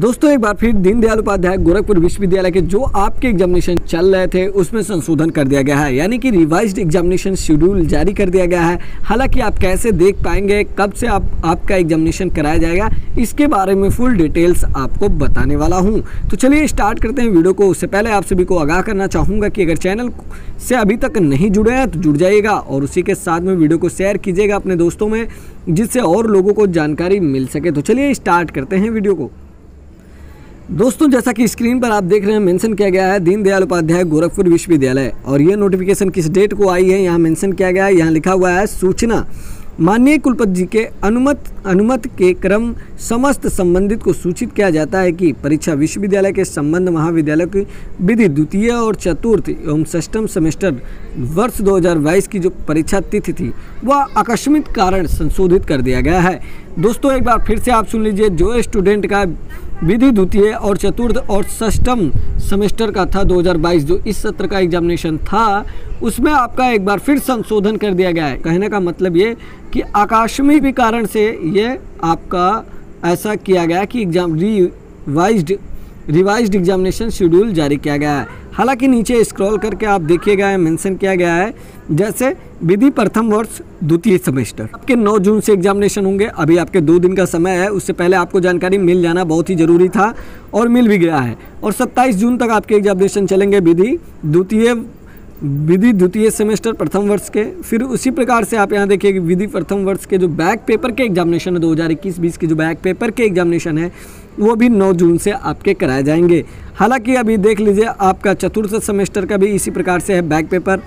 दोस्तों एक बार फिर दीनदयाल उपाध्याय गोरखपुर विश्वविद्यालय के जो आपके एग्जामिनेशन चल रहे थे उसमें संशोधन कर दिया गया है, यानी कि रिवाइज्ड एग्जामिनेशन शेड्यूल जारी कर दिया गया है। हालांकि आप कैसे देख पाएंगे, कब से आपका एग्जामिनेशन कराया जाएगा, इसके बारे में फुल डिटेल्स आपको बताने वाला हूँ। तो चलिए स्टार्ट करते हैं वीडियो को। उससे पहले आप सभी को आगाह करना चाहूँगा कि अगर चैनल से अभी तक नहीं जुड़े हैं तो जुड़ जाइएगा और उसी के साथ में वीडियो को शेयर कीजिएगा अपने दोस्तों में, जिससे और लोगों को जानकारी मिल सके। तो चलिए स्टार्ट करते हैं वीडियो को। दोस्तों जैसा कि स्क्रीन पर आप देख रहे हैं, मेंशन किया गया है दीनदयाल उपाध्याय गोरखपुर विश्वविद्यालय, और यह नोटिफिकेशन किस डेट को आई है यहाँ मेंशन किया गया है। यहाँ लिखा हुआ है सूचना माननीय कुलपति जी के अनुमत के क्रम समस्त संबंधित को सूचित किया जाता है कि परीक्षा विश्वविद्यालय के संबंध महाविद्यालय की विधि द्वितीय और चतुर्थ एवं षष्ठम सेमेस्टर वर्ष 2022 की जो परीक्षा तिथि थी वह आकस्मिक कारण संशोधित कर दिया गया है। दोस्तों एक बार फिर से आप सुन लीजिए, जो स्टूडेंट का विधि द्वितीय और चतुर्थ और षष्ठम सेमेस्टर का था 2022 जो इस सत्र का एग्जामिनेशन था, उसमें आपका एक बार फिर संशोधन कर दिया गया है। कहने का मतलब ये कि आकस्मिक भी कारण से ये आपका ऐसा किया गया कि रिवाइज्ड एग्जामिनेशन शेड्यूल जारी किया गया है। हालांकि नीचे स्क्रॉल करके आप देखिएगा मेंशन किया गया है, जैसे विधि प्रथम वर्ष द्वितीय सेमेस्टर आपके 9 जून से एग्जामिनेशन होंगे। अभी आपके 2 दिन का समय है, उससे पहले आपको जानकारी मिल जाना बहुत ही ज़रूरी था और मिल भी गया है। और 27 जून तक आपके एग्जामिनेशन चलेंगे विधि द्वितीय सेमेस्टर प्रथम वर्ष के। फिर उसी प्रकार से आप यहाँ देखिए कि विधि प्रथम वर्ष के जो बैक पेपर के एग्जामिनेशन है 2021-20 के जो बैक पेपर के एग्जामिनेशन है वो भी 9 जून से आपके कराए जाएंगे। हालांकि अभी देख लीजिए आपका चतुर्थ सेमेस्टर का भी इसी प्रकार से है बैक पेपर,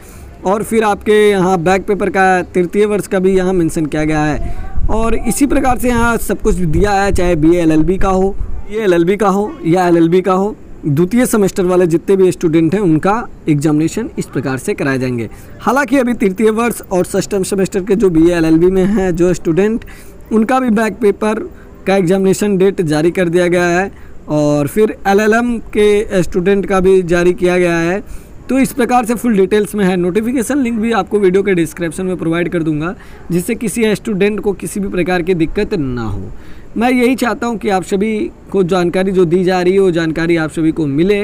और फिर आपके यहाँ बैक पेपर का तृतीय वर्ष का भी यहाँ मेंशन किया गया है। और इसी प्रकार से यहाँ सब कुछ दिया है, चाहे BA LLB का हो, BA LLB का हो या LLB का हो, द्वितीय सेमेस्टर वाले जितने भी स्टूडेंट हैं उनका एग्जामिनेशन इस प्रकार से कराए जाएंगे। हालांकि अभी तृतीय वर्ष और षष्ठम सेमेस्टर के जो BA LLB में हैं जो स्टूडेंट, उनका भी बैक पेपर का एग्जामिनेशन डेट जारी कर दिया गया है, और फिर LLM के स्टूडेंट का भी जारी किया गया है। तो इस प्रकार से फुल डिटेल्स में है। नोटिफिकेशन लिंक भी आपको वीडियो के डिस्क्रिप्शन में प्रोवाइड कर दूंगा, जिससे किसी स्टूडेंट को किसी भी प्रकार की दिक्कत ना हो। मैं यही चाहता हूं कि आप सभी को जानकारी जो दी जा रही है वो जानकारी आप सभी को मिले,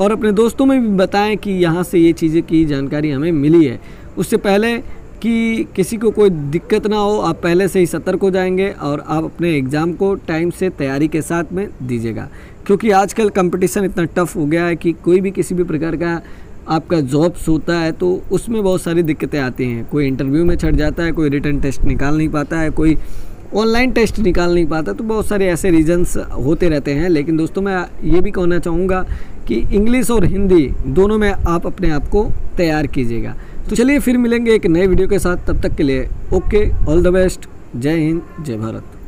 और अपने दोस्तों में भी बताएं कि यहाँ से ये चीज़ें की जानकारी हमें मिली है। उससे पहले कि किसी को कोई दिक्कत ना हो, आप पहले से ही सतर्क हो जाएंगे और आप अपने एग्ज़ाम को टाइम से तैयारी के साथ में दीजिएगा, क्योंकि आजकल कंपटीशन इतना टफ हो गया है कि कोई भी किसी भी प्रकार का आपका जॉब्स होता है तो उसमें बहुत सारी दिक्कतें आती हैं। कोई इंटरव्यू में छट जाता है, कोई रिटन टेस्ट निकाल नहीं पाता है, कोई ऑनलाइन टेस्ट निकाल नहीं पाता, तो बहुत सारे ऐसे रीजंस होते रहते हैं। लेकिन दोस्तों मैं ये भी कहना चाहूँगा कि इंग्लिश और हिंदी दोनों में आप अपने आप को तैयार कीजिएगा। तो चलिए फिर मिलेंगे एक नए वीडियो के साथ, तब तक के लिए ओके, ऑल द बेस्ट, जय हिंद, जय भारत।